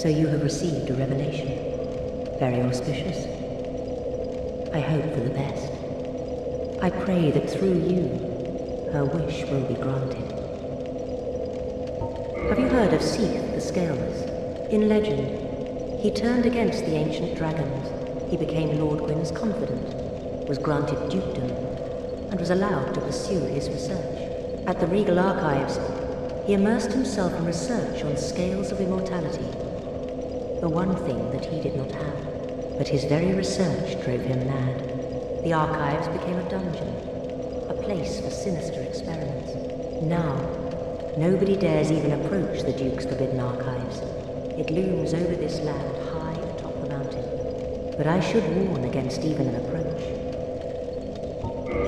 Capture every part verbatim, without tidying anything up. So you have received a revelation. Very auspicious. I hope for the best. I pray that through you, her wish will be granted. Have you heard of Seath the Scaleless? In legend, he turned against the ancient dragons. He became Lord Gwyn's confidant, was granted dukedom, and was allowed to pursue his research. At the Regal Archives, he immersed himself in research on scales of immortality. The one thing that he did not have, but his very research drove him mad. The archives became a dungeon, a place for sinister experiments. Now, nobody dares even approach the Duke's Forbidden Archives. It looms over this land high atop the mountain. But I should warn against even an approach.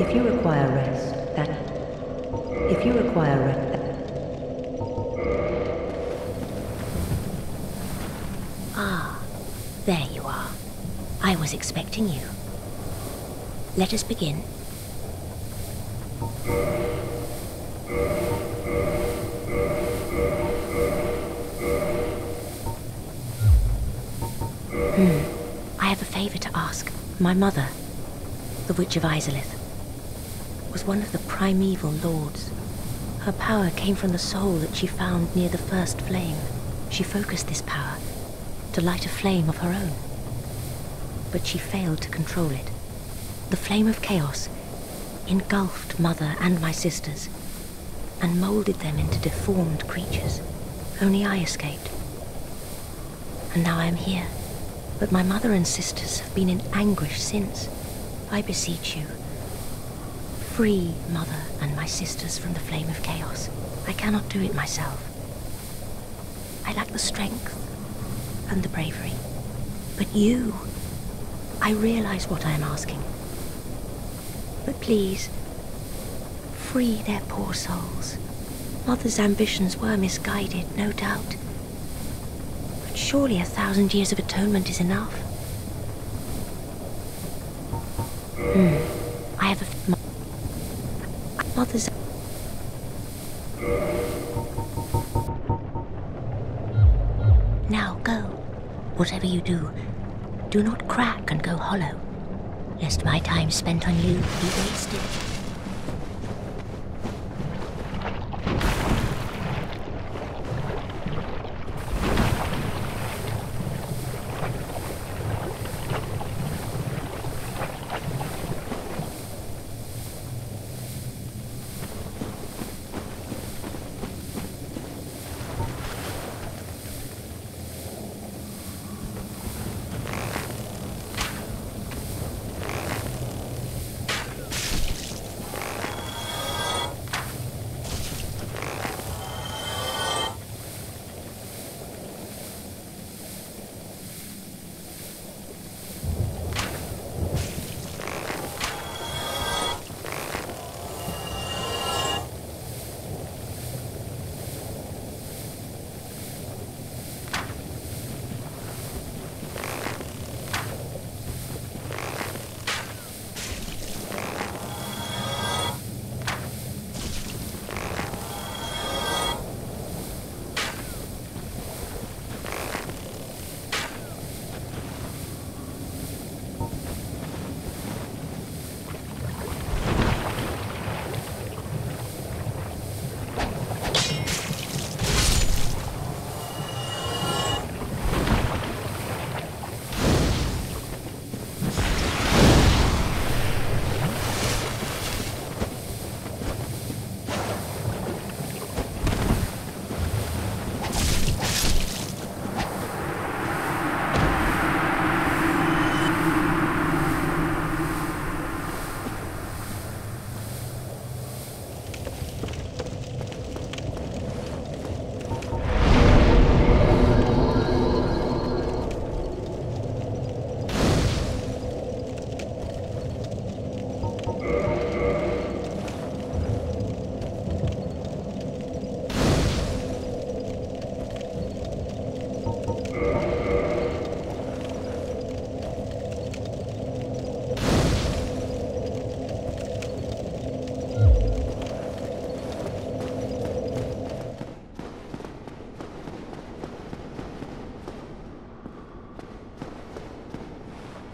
If you require rest, that... If you require rest... There you are. I was expecting you. Let us begin. Hmm. I have a favor to ask. My mother, the Witch of Izalith, was one of the primeval lords. Her power came from the soul that she found near the First Flame. She focused this power to light a flame of her own. But she failed to control it. The flame of chaos engulfed Mother and my sisters, and molded them into deformed creatures. Only I escaped. And now I am here. But my mother and sisters have been in anguish since. I beseech you, free Mother and my sisters from the flame of chaos. I cannot do it myself. I lack the strength and the bravery. But you, I realize what I am asking. But please, free their poor souls. Mother's ambitions were misguided, no doubt. But surely a thousand years of atonement is enough. Hmm. I have a... Mother's... Now go. Whatever you do, do not crack and go hollow, lest my time spent on you be wasted.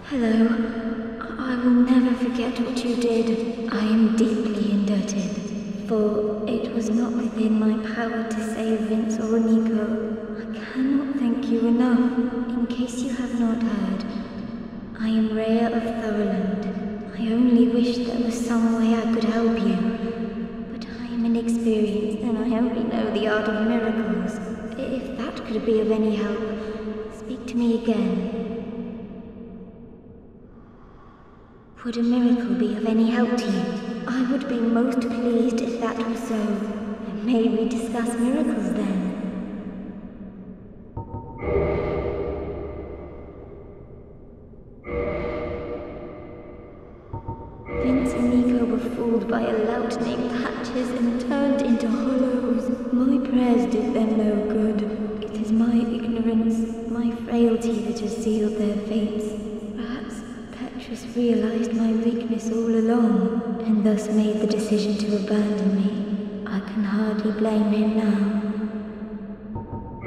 Hello. I will never forget what you did. I am deeply indebted, for it was not within my power to save Vince or Nico. I cannot thank you enough. In case you have not heard, I am Rhea of Thorland. I only wish there was some way I could help you. But I am inexperienced and I only know the art of miracles. If that could be of any help, speak to me again. Would a miracle be of any help to you? I would be most pleased if that were so. May we discuss miracles then? Vince and Nico were fooled by a lout named Patches and turned into hollows. My prayers did them no good. It is my ignorance, my frailty that has sealed their fates. Perhaps Patches realized my weakness all along, and thus made the decision to abandon me. I can hardly blame him now.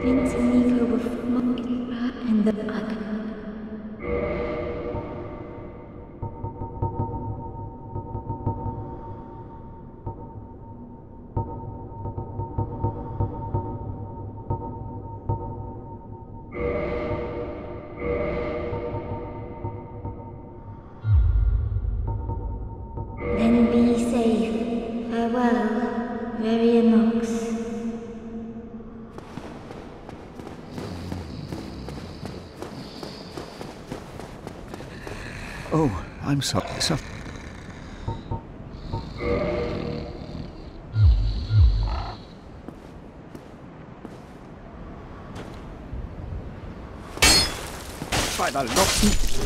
Vince and Nico were fooled, and the I can... Oh, I'm sorry. So by the locksmith.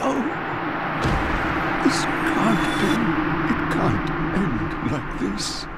Oh, this can't be. It can't end like this.